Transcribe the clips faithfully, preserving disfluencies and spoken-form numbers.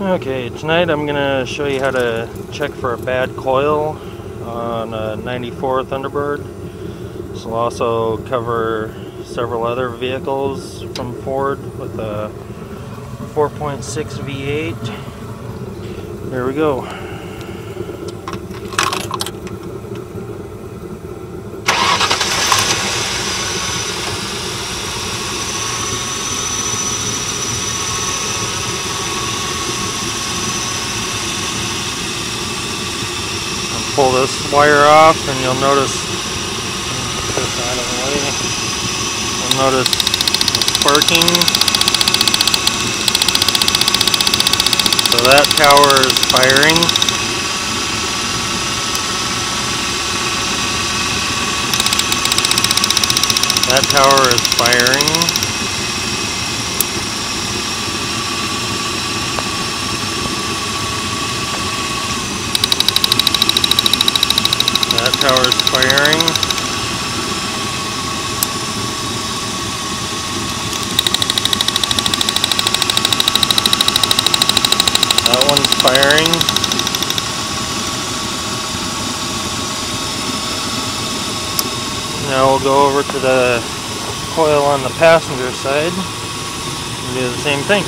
Okay, tonight I'm going to show you how to check for a bad coil on a ninety-four Thunderbird. This will also cover several other vehicles from Ford with a four point six V eight. Here we go. Pull this wire off, and you'll notice. Put this out of the way. You'll notice sparking. So that power is firing. That power is firing. That tower is firing. That one's firing. Now we'll go over to the coil on the passenger side and do the same thing.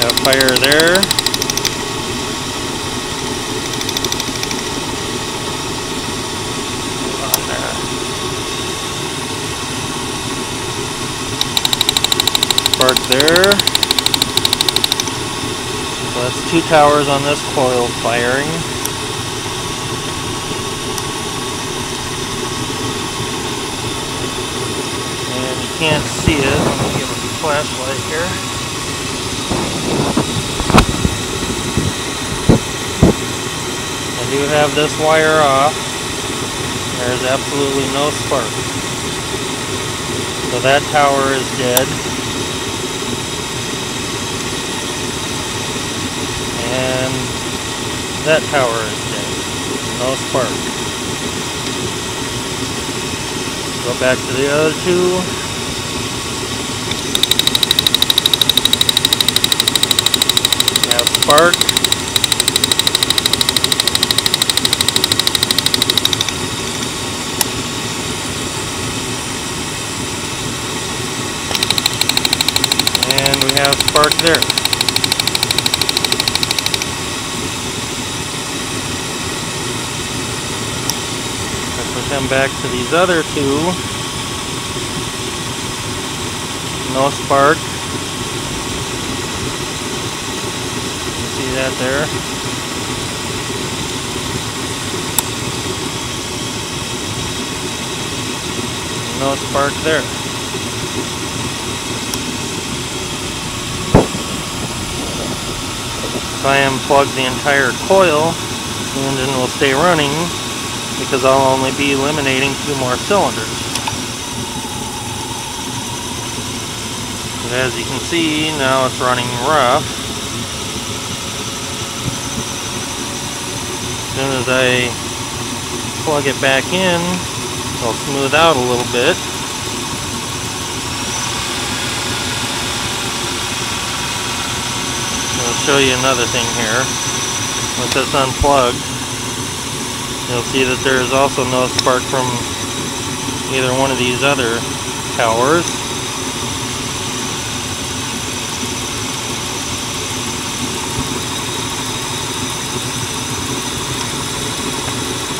Got fire there. On there. Spark there. So that's two towers on this coil firing. And you can't see it. I'm going to give it a flashlight here. I do have this wire off. There's absolutely no spark. So that tower is dead. And that tower is dead. No spark. Go back to the other two. Spark. And we have spark there. If we come back to these other two, no spark. That there. No spark there. If I unplug the entire coil, the engine will stay running because I'll only be eliminating two more cylinders. But as you can see, now it's running rough. As soon as I plug it back in, it'll smooth out a little bit. I'll show you another thing here. With this unplugged, you'll see that there's also no spark from either one of these other towers.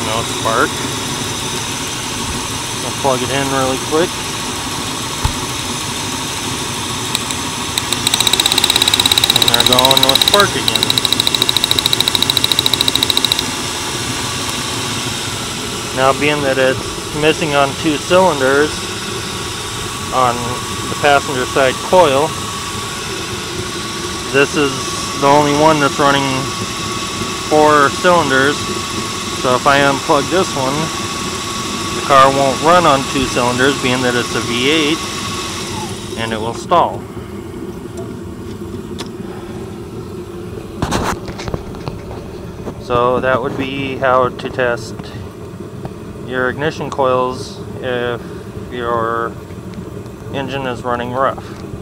No spark. I'll plug it in really quick. And they're going with spark again. Now, being that it's missing on two cylinders on the passenger side coil, this is the only one that's running four cylinders. So if I unplug this one, the car won't run on two cylinders, being that it's a V eight, and it will stall. So that would be how to test your ignition coils if your engine is running rough.